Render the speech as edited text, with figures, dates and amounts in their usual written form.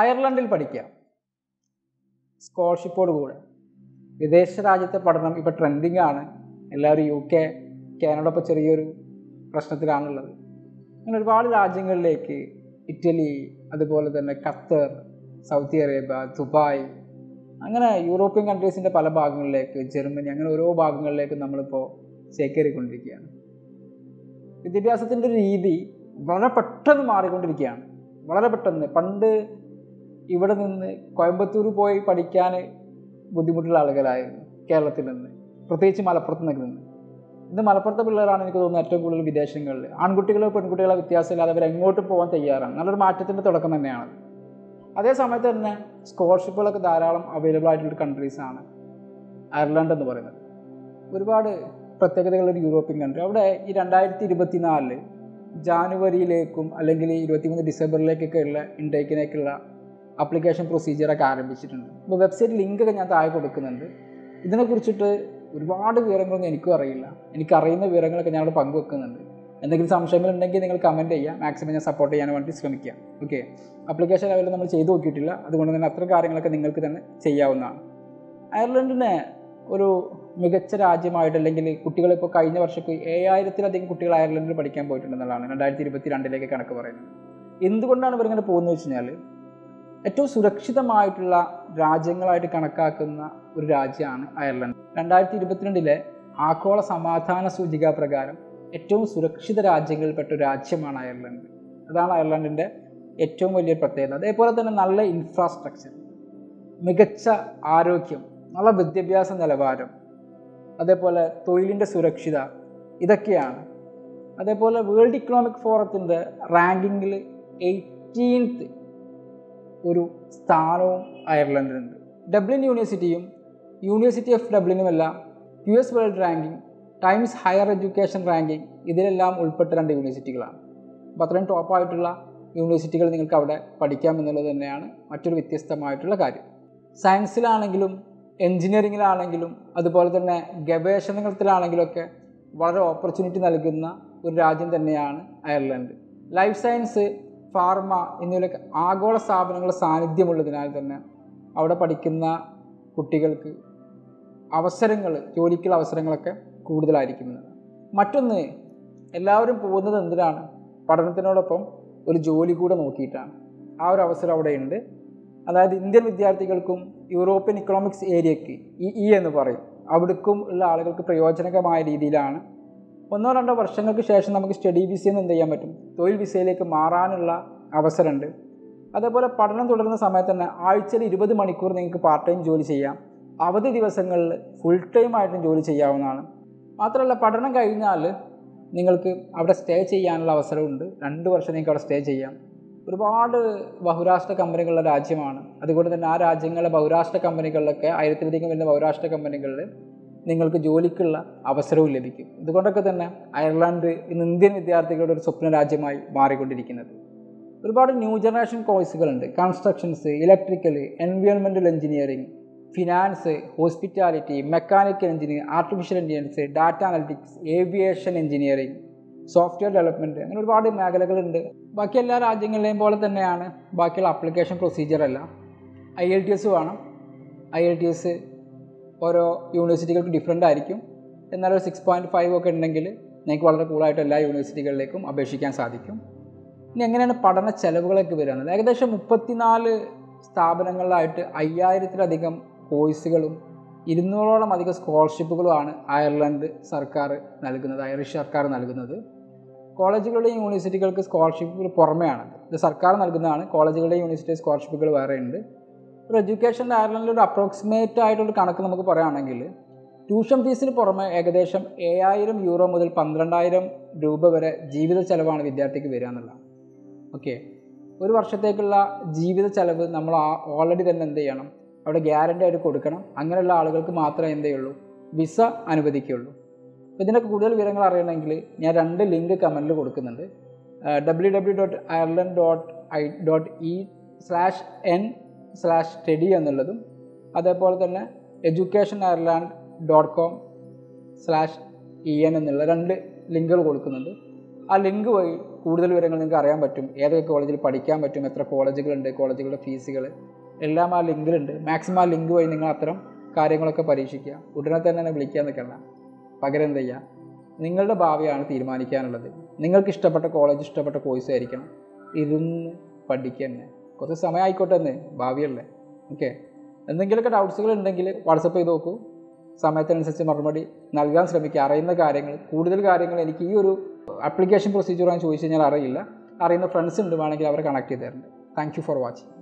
Ireland il padikya. Scholarship odu koode. Videsha rajyathe padanam ipo trending aanu. Ellaru UK, Canada okke cheriyoru prashnathilaanullathu. Angane oru rajyangalilekku Italy, adupole thanne Qatar, Saudi Arabia, Dubai, angane European countries inde pala bhagangalilekku, Germany angane oro bhagangalilekku nammal ipo seekerikondirikkaanu. വിദ്യാഭ്യാസത്തിൻ്റെ രീതി വളരെ പെട്ടെന്ന് മാറിക്കൊണ്ടിരിക്കുകയാണ്. വളരെ പെട്ടെന്ന് പണ്ട് ഇവിടെ നിന്ന് കോയമ്പത്തൂർ പോയി പഠിക്കാൻ ബുദ്ധിമുട്ടുള്ള ആളുകളായിരുന്നു കേരളത്തിൽ നിന്ന്, പ്രത്യേകിച്ച് മലപ്പുറത്ത് നിന്ന്. ഇന്ന് മലപ്പുറത്തെ പിള്ളേരാണ് എനിക്ക് തോന്നുന്നത് ഏറ്റവും കൂടുതൽ വിദേശങ്ങളിൽ. ആൺകുട്ടികളോ പെൺകുട്ടികളോ വ്യത്യാസമില്ലാതെ അവർ എങ്ങോട്ടും പോകാൻ തയ്യാറാണ്. നല്ലൊരു മാറ്റത്തിൻ്റെ തുടക്കം തന്നെയാണ്. അതേ സമയത്ത് തന്നെ സ്കോളർഷിപ്പുകളൊക്കെ ധാരാളം അവൈലബിൾ ആയിട്ടുള്ള കൺട്രീസാണ് അയർലൻഡ് എന്ന് പറയുന്നത്. ഒരുപാട് പ്രത്യേകതകളുള്ള യൂറോപ്യൻ കൺട്രി. അവിടെ ഈ 2024 ജാനുവരിയിലേക്കും അല്ലെങ്കിൽ 23 ഡിസംബറിലേക്കൊക്കെയുള്ള ഇൻടേക്കിനേക്കുള്ള ആപ്ലിക്കേഷൻ പ്രൊസീജിയറൊക്കെ ആരംഭിച്ചിട്ടുണ്ട്. ഇപ്പോൾ വെബ്സൈറ്റ് ലിങ്കൊക്കെ ഞാൻ താഴെ കൊടുക്കുന്നുണ്ട്. ഇതിനെക്കുറിച്ചിട്ട് ഒരുപാട് വിവരങ്ങളൊന്നും എനിക്കും അറിയില്ല. എനിക്കറിയുന്ന വിവരങ്ങളൊക്കെ ഞാനവിടെ പങ്കുവെക്കുന്നുണ്ട്. എന്തെങ്കിലും സംശയങ്ങളുണ്ടെങ്കിൽ നിങ്ങൾ കമൻറ്റ് ചെയ്യുക. മാക്സിമം ഞാൻ സപ്പോർട്ട് ചെയ്യാൻ വേണ്ടി ശ്രമിക്കുക. ഓക്കെ, ആപ്ലിക്കേഷൻ ലെവലിൽ നമ്മൾ ചെയ്തു നോക്കിയിട്ടില്ല. അതുകൊണ്ട് തന്നെ അത്ര കാര്യങ്ങളൊക്കെ നിങ്ങൾക്ക് തന്നെ ചെയ്യാവുന്നതാണ്. അയർലൻഡിനെ ഒരു മികച്ച രാജ്യമായിട്ട് അല്ലെങ്കിൽ കുട്ടികളിപ്പോൾ കഴിഞ്ഞ വർഷമൊക്കെ 7000-ലധികം കുട്ടികൾ അയർലൻഡിൽ പഠിക്കാൻ പോയിട്ടുണ്ടെന്നുള്ളതാണ് 2022 കണക്ക് പറയുന്നത്. എന്തുകൊണ്ടാണ് ഇവരിങ്ങനെ പോകുന്നത് വെച്ച് കഴിഞ്ഞാൽ ഏറ്റവും സുരക്ഷിതമായിട്ടുള്ള രാജ്യങ്ങളായിട്ട് കണക്കാക്കുന്ന ഒരു രാജ്യമാണ് അയർലൻഡ്. 2022 ആഗോള സമാധാന സൂചിക പ്രകാരം ഏറ്റവും സുരക്ഷിത രാജ്യങ്ങളിൽപ്പെട്ട ഒരു രാജ്യമാണ് അയർലൻഡ്. അതാണ് അയർലൻഡിൻ്റെ ഏറ്റവും വലിയ പ്രത്യേകത. അതേപോലെ തന്നെ നല്ല ഇൻഫ്രാസ്ട്രക്ചർ, മികച്ച ആരോഗ്യം, നല്ല വിദ്യാഭ്യാസ നിലവാരം, അതേപോലെ തൊഴിലിൻ്റെ സുരക്ഷിത, ഇതൊക്കെയാണ്. അതേപോലെ വേൾഡ് ഇക്കണോമിക് ഫോറത്തിൻ്റെ റാങ്കിങ്ങിൽ 18th ഒരു സ്ഥാനവും അയർലൻഡിനുണ്ട്. ഡബ്ലിൻ യൂണിവേഴ്സിറ്റിയും യൂണിവേഴ്സിറ്റി ഓഫ് ഡബ്ലിനുമെല്ലാം US world ranking, Times Higher Education ranking, ഇതിലെല്ലാം ഉൾപ്പെട്ട 2 യൂണിവേഴ്സിറ്റികളാണ്. അപ്പോൾ അത്രയും ടോപ്പായിട്ടുള്ള യൂണിവേഴ്സിറ്റികൾ നിങ്ങൾക്ക് അവിടെ പഠിക്കാമെന്നുള്ളത് തന്നെയാണ് മറ്റൊരു വ്യത്യസ്തമായിട്ടുള്ള കാര്യം. സയൻസിലാണെങ്കിലും എൻജിനീയറിങ്ങിലാണെങ്കിലും അതുപോലെ തന്നെ ഗവേഷണത്തിലാണെങ്കിലൊക്കെ വളരെ ഓപ്പർച്യൂണിറ്റി നൽകുന്ന ഒരു രാജ്യം തന്നെയാണ് അയർലൻഡ്. ലൈഫ് സയൻസ്, ഫാർമ എന്നിവയിലൊക്കെ ആഗോള സ്ഥാപനങ്ങളുടെ സാന്നിധ്യമുള്ളതിനാൽ തന്നെ അവിടെ പഠിക്കുന്ന കുട്ടികൾക്ക് അവസരങ്ങൾ, ജോലിക്കുള്ള അവസരങ്ങളൊക്കെ കൂടുതലായിരിക്കുന്നത്. മറ്റൊന്ന്, എല്ലാവരും പോകുന്നത് എന്തിനാണ്? പഠനത്തിനോടൊപ്പം ഒരു ജോലി കൂടെ നോക്കിയിട്ടാണ്. ആ ഒരു അവസരം അവിടെയുണ്ട്. അതായത് ഇന്ത്യൻ വിദ്യാർത്ഥികൾക്കും യൂറോപ്യൻ ഇക്കണോമിക്സ് ഏരിയയ്ക്ക് EE എന്ന് പറയും, അവിടേക്കും ഉള്ള ആളുകൾക്ക് പ്രയോജനകമായ രീതിയിലാണ് 1-2 വർഷങ്ങൾക്ക് ശേഷം നമുക്ക് സ്റ്റഡി വിസയിൽ നിന്ന് എന്ത് ചെയ്യാൻ പറ്റും, തൊഴിൽ വിസയിലേക്ക് മാറാനുള്ള അവസരമുണ്ട്. അതേപോലെ പഠനം തുടരുന്ന സമയത്ത് തന്നെ ആഴ്ചയിൽ 20 മണിക്കൂർ നിങ്ങൾക്ക് പാർട്ട് ടൈം ജോലി ചെയ്യാം. അവധി ദിവസങ്ങളിൽ ഫുൾ ടൈം ആയിട്ടും ജോലി ചെയ്യാവുന്നതാണ്. മാത്രമല്ല പഠനം കഴിഞ്ഞാൽ നിങ്ങൾക്ക് അവിടെ സ്റ്റേ ചെയ്യാനുള്ള അവസരമുണ്ട്. 2 വർഷം നിങ്ങൾക്ക് അവിടെ സ്റ്റേ ചെയ്യാം. ഒരുപാട് ബഹുരാഷ്ട്ര കമ്പനികളുള്ള രാജ്യമാണ്. അതുകൊണ്ട് തന്നെ ആ രാജ്യങ്ങളിലെ ബഹുരാഷ്ട്ര കമ്പനികളിലൊക്കെ 1000-ലധികം വരുന്ന ബഹുരാഷ്ട്ര കമ്പനികളിൽ നിങ്ങൾക്ക് ജോലിക്കുള്ള അവസരവും ലഭിക്കും. ഇതുകൊണ്ടൊക്കെ തന്നെ അയർലൻഡ് ഇന്ന് ഇന്ത്യൻ വിദ്യാർത്ഥികളുടെ ഒരു സ്വപ്ന രാജ്യമായി മാറിക്കൊണ്ടിരിക്കുന്നത്. ഒരുപാട് ന്യൂ ജനറേഷൻ കോഴ്സുകളുണ്ട്. Constructions, electrical, environmental engineering, finance, hospitality, mechanical engineering, artificial intelligence, data analytics, aviation engineering, software development, അങ്ങനെ ഒരുപാട് മേഖലകളുണ്ട്. ബാക്കി എല്ലാ രാജ്യങ്ങളിലെയും പോലെ തന്നെയാണ് ബാക്കിയുള്ള ആപ്ലിക്കേഷൻ പ്രൊസീജിയറല്ല. IELTS വേണം. IELTS ഓരോ യൂണിവേഴ്സിറ്റികൾക്ക് ഡിഫറെൻ്റ് ആയിരിക്കും. എന്നാലും 6.5 ഒക്കെ ഉണ്ടെങ്കിൽ നിങ്ങൾക്ക് വളരെ കൂളായിട്ട് എല്ലാ യൂണിവേഴ്സിറ്റികളിലേക്കും അപേക്ഷിക്കാൻ സാധിക്കും. ഇനി എങ്ങനെയാണ് പഠന ചെലവുകളൊക്കെ വരുന്നത്? ഏകദേശം 34 സ്ഥാപനങ്ങളിലായിട്ട് 5000-ലധികം കോഴ്സുകളും 200-ഓളം അധികം സ്കോളർഷിപ്പുകളുമാണ് അയർലൻഡ് സർക്കാർ നൽകുന്നത്, ഐറിഷ് സർക്കാർ നൽകുന്നത്. കോളേജുകളുടെയും യൂണിവേഴ്സിറ്റികൾക്ക് സ്കോളർഷിപ്പുകൾ പുറമെയാണ്. ഇത് സർക്കാർ നൽകുന്നതാണ്. കോളേജുകളുടെയും യൂണിവേഴ്സിറ്റി സ്കോളർഷിപ്പുകൾ വേറെ ഉണ്ട്. ഒരു എഡ്യൂക്കേഷൻ്റെ അയർലൻഡിലൊരു അപ്രോക്സിമേറ്റ് ആയിട്ടൊരു കണക്ക് നമുക്ക് പറയുകയാണെങ്കിൽ ട്യൂഷൻ ഫീസിന് പുറമെ ഏകദേശം €7,000 മുതൽ $12,000 വരെ ജീവിത ചെലവാണ് വിദ്യാർത്ഥിക്ക് വരിക എന്നുള്ളതാണ്. ഓക്കെ, ഒരു വർഷത്തേക്കുള്ള ജീവിത ചെലവ് നമ്മൾ ഓൾറെഡി തന്നെ എന്ത് ചെയ്യണം, അവിടെ ഗ്യാരണ്ടി ആയിട്ട് കൊടുക്കണം. അങ്ങനെയുള്ള ആളുകൾക്ക് മാത്രമേ എന്തേ ഉള്ളൂ, വിസ അനുവദിക്കുകയുള്ളൂ. ഇതിനൊക്കെ കൂടുതൽ വിവരങ്ങൾ അറിയണമെങ്കിൽ ഞാൻ 2 ലിങ്ക് കമൻറ്റിൽ കൊടുക്കുന്നുണ്ട്. www.ireland.ie/n/study എന്നുള്ളതും അതേപോലെ തന്നെ educationaireland.com/en എന്നുള്ള 2 ലിങ്കുകൾ കൊടുക്കുന്നുണ്ട്. ആ ലിങ്ക് വഴി കൂടുതൽ വിവരങ്ങൾ നിങ്ങൾക്ക് അറിയാൻ പറ്റും. ഏതൊക്കെ കോളേജിൽ പഠിക്കാൻ പറ്റും, എത്ര കോളേജുകളുണ്ട്, കോളേജുകളുടെ ഫീസുകൾ എല്ലാം ആ ലിങ്കിലുണ്ട്. മാക്സിമം ആ ലിങ്ക് വഴി നിങ്ങൾ അത്തരം കാര്യങ്ങളൊക്കെ പരീക്ഷിക്കുക. ഉടനെ തന്നെ വിളിക്കാൻ നിൽക്കണ്ട. പകരം എന്ത് ചെയ്യുക, നിങ്ങളുടെ ഭാവിയാണ് തീരുമാനിക്കാനുള്ളത്. നിങ്ങൾക്ക് ഇഷ്ടപ്പെട്ട കോളേജ്, ഇഷ്ടപ്പെട്ട കോഴ്സ് ആയിരിക്കണം. ഇതൊന്ന് പഠിക്കന്നെ, കുറച്ച് സമയം ആയിക്കോട്ടെ, എന്ന് ഭാവിയല്ലേ. ഓക്കെ, എന്തെങ്കിലുമൊക്കെ ഡൗട്ട്സുകൾ ഉണ്ടെങ്കിൽ വാട്സപ്പ് ചെയ്ത് നോക്കൂ. സമയത്തിനനുസരിച്ച് മറുപടി നൽകാൻ ശ്രമിക്കുക. അറിയുന്ന കാര്യങ്ങൾ, കൂടുതൽ കാര്യങ്ങൾ എനിക്ക് ഈ ഒരു ആപ്ലിക്കേഷൻ പ്രൊസീജിയറാണ് ചോദിച്ചു കഴിഞ്ഞാൽ അറിയില്ല. അറിയുന്ന ഫ്രണ്ട്സ് ഉണ്ട്, വേണമെങ്കിൽ അവരെ കണക്ട് ചെയ്ത് തരുന്നുണ്ട്. Thank you for watching.